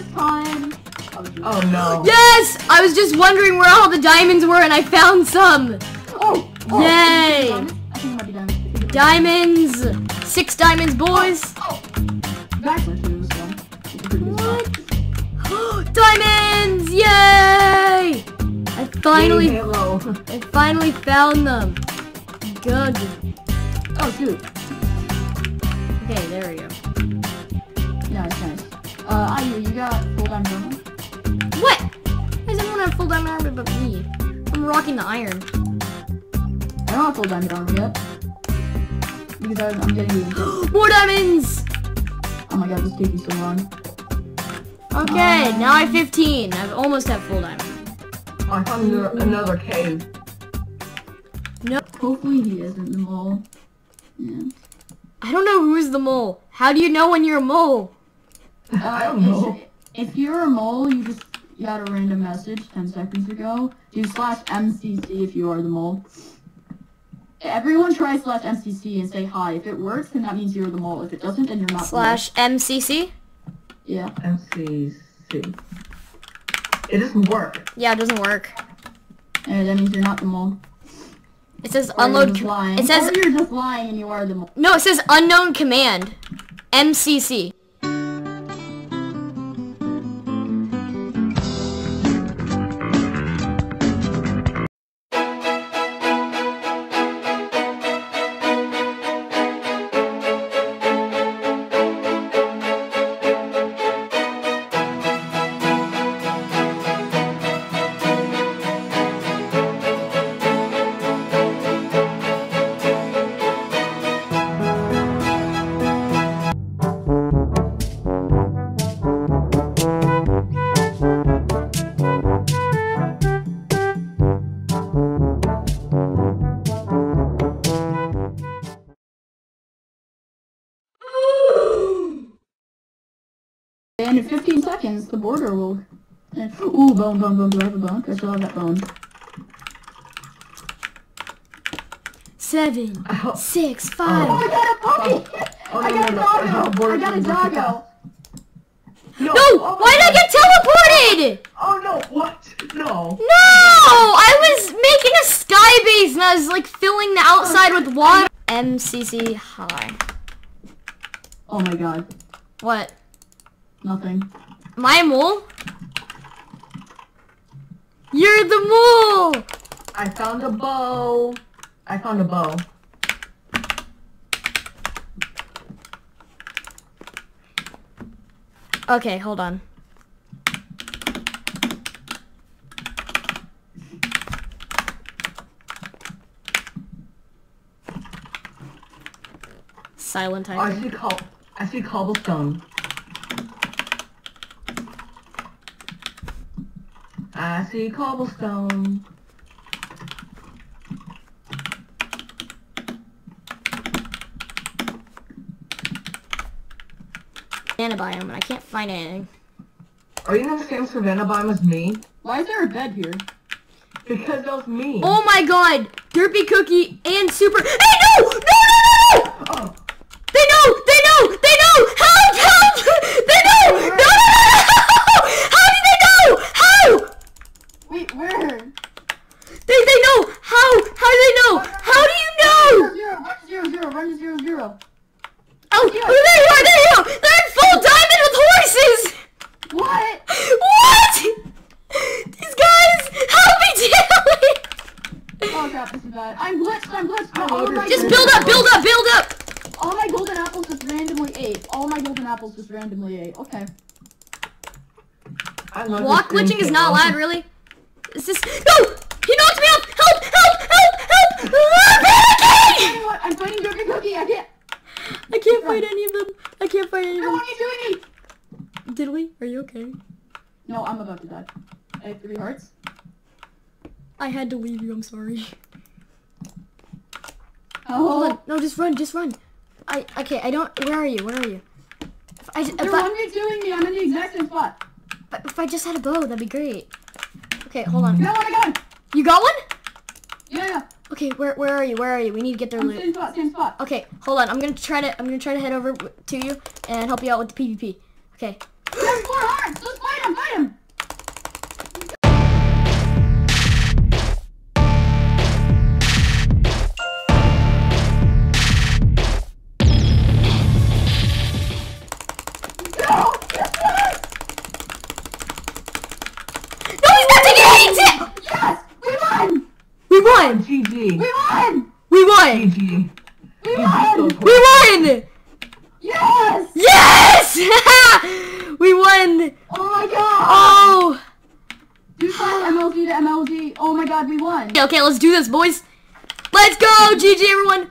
this time. Oh no. Yes! I was just wondering where all the diamonds were and I found some. Oh! Oh. Yay! I think it might be diamonds. Diamonds! 6 diamonds, boys! Oh. What? Diamonds! Yay! I finally found them. Good. Oh, dude. Okay, there we go. Nice, nice. Ayu, you got full diamond armor? What? Why does everyone have full diamond armor but me? I'm rocking the iron. I don't have full diamond armor yet. Because I'm getting more diamonds! Oh my god, this took me so long. Okay, now I have 15. I almost have full diamond. I found another cave. No. Hopefully he isn't the mole. Yeah. I don't know who's the mole. How do you know when you're a mole? I don't know. If you're a mole, you just got a random message 10 seconds ago. Do /MCC if you are the mole. Everyone try /MCC and say hi. If it works, then that means you're the mole. If it doesn't, then you're not /MCC? Yeah. MCC. It doesn't work. Yeah, it doesn't work. And that means you're not the mole. It says or unload. It says or you're just lying and you are the mole. No, it says unknown command. MCC. And in 15 seconds, the border will... Ooh, bone, bone, bone, do I have a bone? I still have that bone. 7, 6, 5... Oh, I got a puppy! Oh, I got a doggo! I got a doggo! No! Why did I get teleported?! Oh, no, what? No! No! I was making a sky base and I was, like, filling the outside with water. MCC, hi. Oh my god. What? Nothing. Am I a mole? You're the mole! I found a bow. I found a bow. Okay, hold on. Silent iron. I see cobblestone. I see cobblestone. Savannah biome, and I can't find anything. Are you in the same savannah biome as me? Why is there a bed here? Because that was me. Oh my god! Derpy Cookie and Super. Hey, no! No! No! No! Oh. They know! They know! They know! Help! Help! They know! No! No! No! How did they know? How? Wait, where? They know! How? How do they know? How do you know? 0, 0, 0, 0, run to 0, 0. Oh, yeah. There you are! They're in full diamond with horses! What? What? These guys, help me deal. Oh crap, this is bad. I'm glitched, I'm glitched. Oh, just build up! All my golden apples just randomly ate. Okay. Block glitching is not allowed, really? Is this? No! He knocked me out! Help! Help! Help! Help! I'm panicking! You know what? I'm fighting Derpy Cookie. I can't fight any of them. What are you doing? Did we? Are you okay? No, I'm about to die. I have 3 hearts. I had to leave you. I'm sorry. Oh, hold on. No, just run. Where are you? What are you doing me? I'm in the exact same spot. But if I just had a bow, that'd be great. Okay, hold on. I got one. You got one? Yeah. Okay, where are you? We need to get their loot. Same spot. Okay, hold on. I'm gonna try to head over to you and help you out with the PvP. Okay. GG. We won! We won! GG. We won! We won! Yes! Yes! We won! Oh my god! Oh! Dude, MLG to MLG. Oh my god, we won! Okay, let's do this, boys. Let's go! GG, everyone!